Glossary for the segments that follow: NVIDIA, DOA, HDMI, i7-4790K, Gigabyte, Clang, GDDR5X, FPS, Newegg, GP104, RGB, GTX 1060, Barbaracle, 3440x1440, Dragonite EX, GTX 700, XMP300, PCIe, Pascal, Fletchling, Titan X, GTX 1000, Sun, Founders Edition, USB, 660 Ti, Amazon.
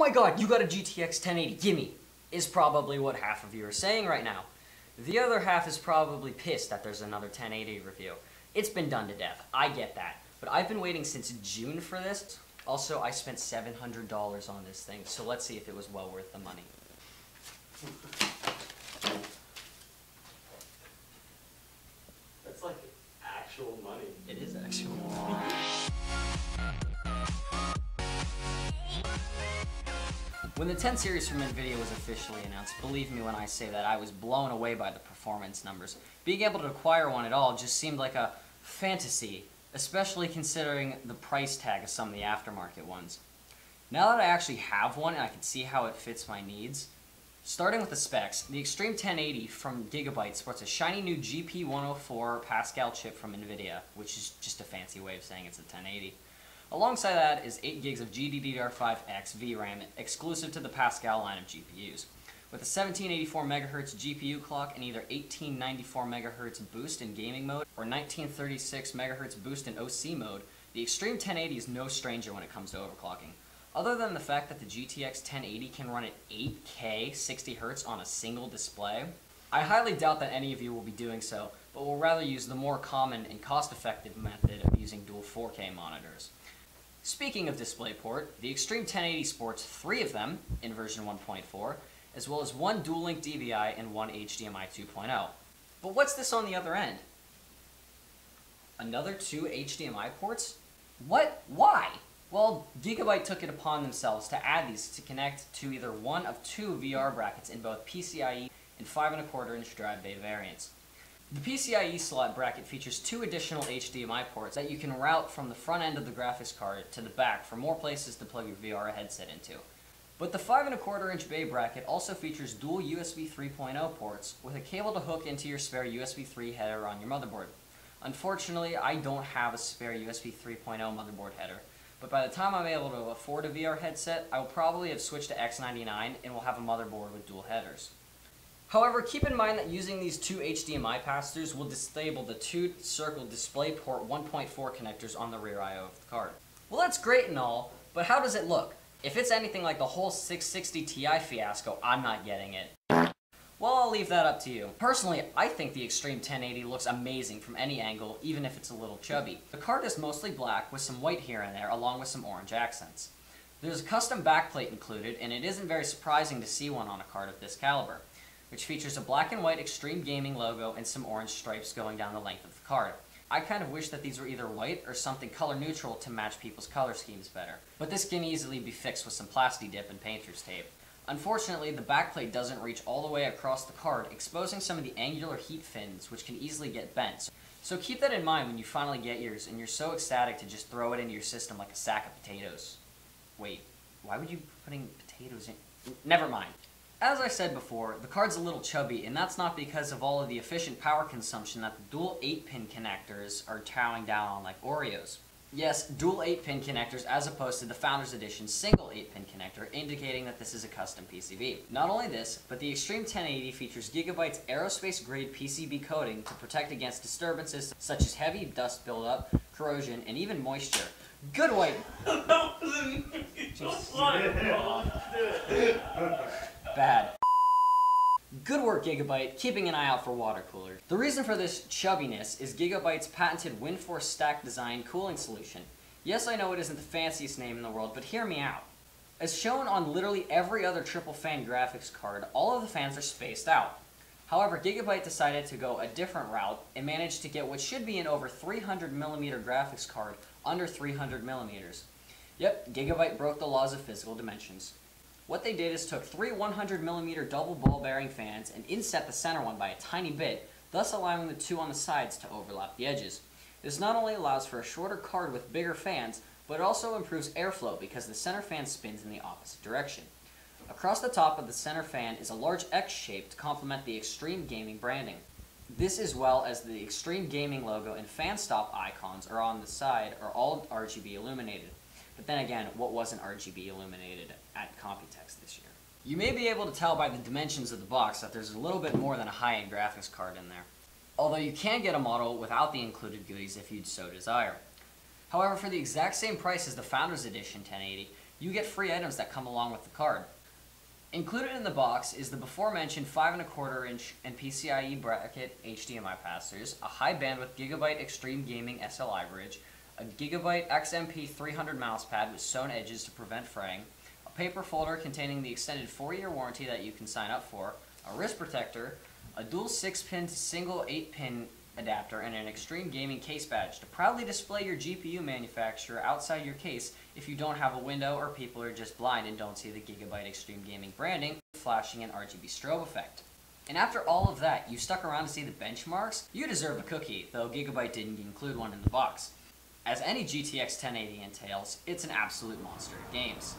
my God, you got a GTX 1080, gimme, is probably what half of you are saying right now. The other half is probably pissed that there's another 1080 review. It's been done to death. I get that. But I've been waiting since June for this. Also, I spent $700 on this thing, so let's see if it was well worth the money. That's like actual money. It is actual money. When the 10 series from NVIDIA was officially announced, believe me when I say that I was blown away by the performance numbers. Being able to acquire one at all just seemed like a fantasy, especially considering the price tag of some of the aftermarket ones. Now that I actually have one and I can see how it fits my needs, starting with the specs, the Xtreme 1080 from Gigabyte sports a shiny new GP104 Pascal chip from NVIDIA, which is just a fancy way of saying it's a 1080. Alongside that is 8 gigs of GDDR5X VRAM exclusive to the Pascal line of GPUs, with a 1784 MHz GPU clock and either 1894 MHz boost in gaming mode or 1936 MHz boost in OC mode. The Xtreme 1080 is no stranger when it comes to overclocking. Other than the fact that the GTX 1080 can run at 8K 60Hz on a single display, I highly doubt that any of you will be doing so, but will rather use the more common and cost-effective method of using dual 4K monitors. Speaking of DisplayPort, the Xtreme 1080 sports 3 of them in version 1.4, as well as one dual-link DVI and one HDMI 2.0. But what's this on the other end? Another 2 HDMI ports? What? Why? Well, Gigabyte took it upon themselves to add these to connect to either one of 2 VR brackets in both PCIe and 5.25-inch drive bay variants. The PCIe slot bracket features 2 additional HDMI ports that you can route from the front end of the graphics card to the back for more places to plug your VR headset into. But the 5.25-inch bay bracket also features dual USB 3.0 ports with a cable to hook into your spare USB 3 header on your motherboard. Unfortunately, I don't have a spare USB 3.0 motherboard header, but by the time I'm able to afford a VR headset, I will probably have switched to X99 and will have a motherboard with dual headers. However, keep in mind that using these 2 HDMI pass-throughs will disable the 2-circle DisplayPort 1.4 connectors on the rear I/O of the card. Well, that's great and all, but how does it look? If it's anything like the whole 660 Ti fiasco, I'm not getting it. Well, I'll leave that up to you. Personally, I think the Xtreme 1080 looks amazing from any angle, even if it's a little chubby. The card is mostly black with some white here and there, along with some orange accents. There's a custom backplate included, and it isn't very surprising to see one on a card of this caliber, which features a black and white Xtreme Gaming logo and some orange stripes going down the length of the card. I kind of wish that these were either white or something color neutral to match people's color schemes better, but this can easily be fixed with some Plasti Dip and painter's tape. Unfortunately, the backplate doesn't reach all the way across the card, exposing some of the angular heat fins which can easily get bent. So keep that in mind when you finally get yours and you're so ecstatic to just throw it into your system like a sack of potatoes. Wait, why would you be putting potatoes in? Never mind. As I said before, the card's a little chubby, and that's not because of all of the efficient power consumption that the dual 8-pin connectors are chowing down on like Oreos. Yes, dual 8-pin connectors as opposed to the Founders Edition single 8-pin connector, indicating that this is a custom PCB. Not only this, but the Xtreme 1080 features Gigabyte's aerospace-grade PCB coating to protect against disturbances such as heavy dust buildup, corrosion, and even moisture. Good white! Bad. Good work, Gigabyte, keeping an eye out for water coolers. The reason for this chubbiness is Gigabyte's patented Windforce Stack Design cooling solution. Yes, I know it isn't the fanciest name in the world, but hear me out. As shown on literally every other triple fan graphics card, all of the fans are spaced out. However, Gigabyte decided to go a different route and managed to get what should be an over 300mm graphics card under 300mm. Yep, Gigabyte broke the laws of physical dimensions. What they did is took 3 100mm double ball bearing fans and inset the center one by a tiny bit, thus allowing the 2 on the sides to overlap the edges. This not only allows for a shorter card with bigger fans, but it also improves airflow because the center fan spins in the opposite direction. Across the top of the center fan is a large X shape to complement the Xtreme Gaming branding. This, as well as the Xtreme Gaming logo and fan stop icons are on the side, are all RGB illuminated. But then again, what wasn't RGB illuminated at Computex this year? You may be able to tell by the dimensions of the box that there's a little bit more than a high-end graphics card in there, although you can get a model without the included goodies if you'd so desire. However, for the exact same price as the Founders Edition 1080, you get free items that come along with the card. Included in the box is the before mentioned 5.25" and PCIe bracket HDMI pass-throughs, a high bandwidth Gigabyte Xtreme Gaming SLI bridge, a Gigabyte XMP300 mousepad with sewn edges to prevent fraying, a paper folder containing the extended 4-year warranty that you can sign up for, a wrist protector, a dual 6-pin to single 8-pin adapter, and an Xtreme Gaming case badge to proudly display your GPU manufacturer outside your case if you don't have a window or people are just blind and don't see the Gigabyte Xtreme Gaming branding, flashing an RGB strobe effect. And after all of that, you stuck around to see the benchmarks? You deserve a cookie, though Gigabyte didn't include one in the box. As any GTX 1080 entails, it's an absolute monster of games.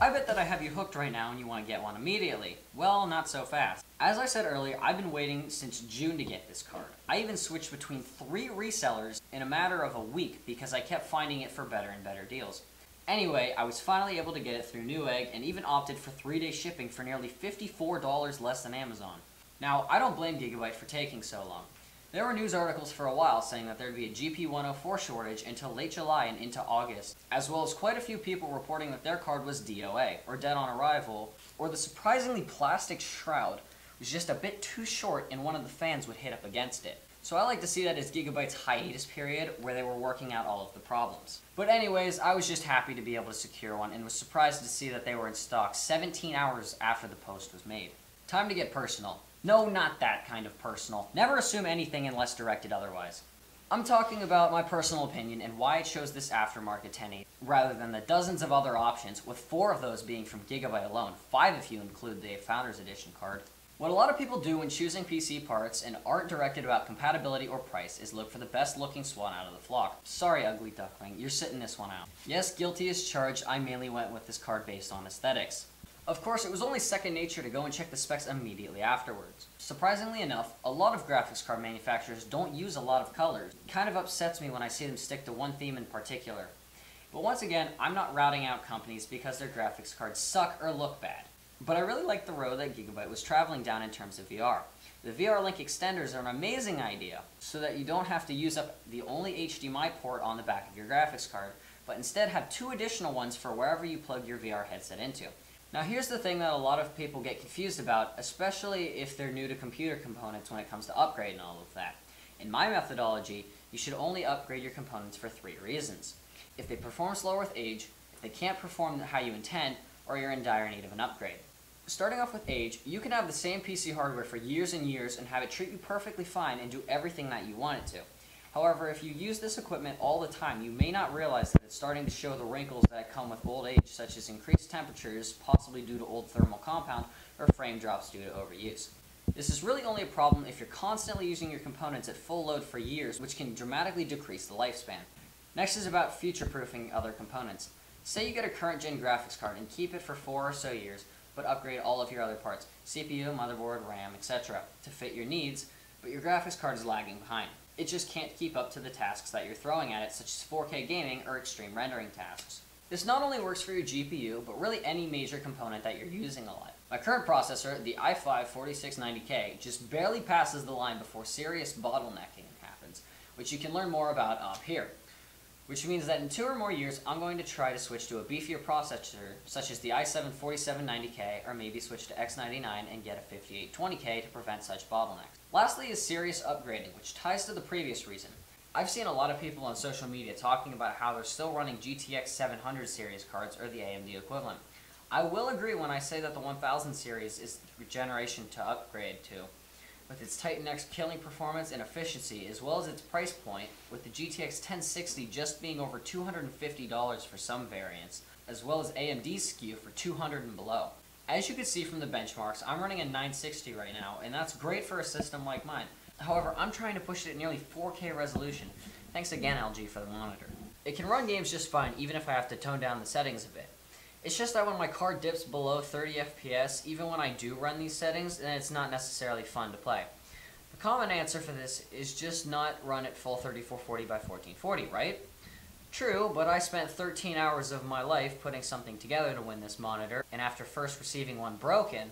I bet that I have you hooked right now and you want to get one immediately. Well, not so fast. As I said earlier, I've been waiting since June to get this card. I even switched between 3 resellers in a matter of a week because I kept finding it for better and better deals. Anyway, I was finally able to get it through Newegg and even opted for 3-day shipping for nearly $54 less than Amazon. Now, I don't blame Gigabyte for taking so long. There were news articles for a while saying that there'd be a GP104 shortage until late July and into August, as well as quite a few people reporting that their card was DOA, or dead on arrival, or the surprisingly plastic shroud was just a bit too short and one of the fans would hit up against it. So I like to see that as Gigabyte's hiatus period where they were working out all of the problems. But anyways, I was just happy to be able to secure one and was surprised to see that they were in stock 17 hours after the post was made. Time to get personal. No, not that kind of personal. Never assume anything unless directed otherwise. I'm talking about my personal opinion and why I chose this aftermarket 1080 rather than the dozens of other options, with 4 of those being from Gigabyte alone, 5 if you include the Founders Edition card. What a lot of people do when choosing PC parts and aren't directed about compatibility or price is look for the best looking swan out of the flock. Sorry, ugly duckling, you're sitting this one out. Yes, guilty as charged, I mainly went with this card based on aesthetics. Of course, it was only second nature to go and check the specs immediately afterwards. Surprisingly enough, a lot of graphics card manufacturers don't use a lot of colors. It kind of upsets me when I see them stick to one theme in particular. But once again, I'm not routing out companies because their graphics cards suck or look bad. But I really like the road that Gigabyte was traveling down in terms of VR. The VR Link extenders are an amazing idea, so that you don't have to use up the only HDMI port on the back of your graphics card, but instead have 2 additional ones for wherever you plug your VR headset into. Now here's the thing that a lot of people get confused about, especially if they're new to computer components when it comes to upgrading and all of that. In my methodology, you should only upgrade your components for 3 reasons. If they perform slower with age, if they can't perform how you intend, or you're in dire need of an upgrade. Starting off with age, you can have the same PC hardware for years and years and have it treat you perfectly fine and do everything that you want it to. However, if you use this equipment all the time, you may not realize that it's starting to show the wrinkles that come with old age, such as increased temperatures, possibly due to old thermal compound, or frame drops due to overuse. This is really only a problem if you're constantly using your components at full load for years, which can dramatically decrease the lifespan. Next is about future-proofing other components. Say you get a current-gen graphics card and keep it for 4 or so years, but upgrade all of your other parts, CPU, motherboard, RAM, etc., to fit your needs, but your graphics card is lagging behind. It just can't keep up to the tasks that you're throwing at it, such as 4K gaming or extreme rendering tasks. This not only works for your GPU, but really any major component that you're using a lot. My current processor, the i5-4690K, just barely passes the line before serious bottlenecking happens, which you can learn more about up here. Which means that in 2 or more years, I'm going to try to switch to a beefier processor, such as the i7-4790K, or maybe switch to X99 and get a 5820K to prevent such bottlenecks. Lastly is serious upgrading, which ties to the previous reason. I've seen a lot of people on social media talking about how they're still running GTX 700 series cards, or the AMD equivalent. I will agree when I say that the 1000 series is the generation to upgrade to, with its Titan X killing performance and efficiency, as well as its price point, with the GTX 1060 just being over $250 for some variants, as well as AMD's SKU for $200 and below. As you can see from the benchmarks, I'm running a 960 right now, and that's great for a system like mine. However, I'm trying to push it at nearly 4K resolution. Thanks again, LG, for the monitor. It can run games just fine, even if I have to tone down the settings a bit. It's just that when my card dips below 30 FPS, even when I do run these settings, then it's not necessarily fun to play. The common answer for this is just not run at full 3440x1440, right? True, but I spent 13 hours of my life putting something together to win this monitor, and after first receiving one broken,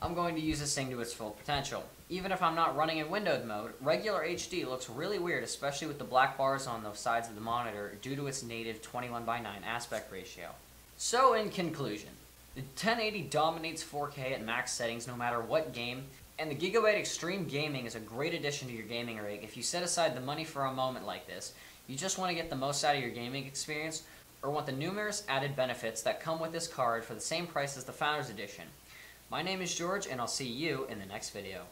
I'm going to use this thing to its full potential. Even if I'm not running in windowed mode, regular HD looks really weird, especially with the black bars on the sides of the monitor due to its native 21:9 aspect ratio. So in conclusion, the 1080 dominates 4K at max settings no matter what game, and the Gigabyte Xtreme gaming is a great addition to your gaming rig if you set aside the money for a moment like this, you just want to get the most out of your gaming experience, or want the numerous added benefits that come with this card for the same price as the Founders Edition. My name is George, and I'll see you in the next video.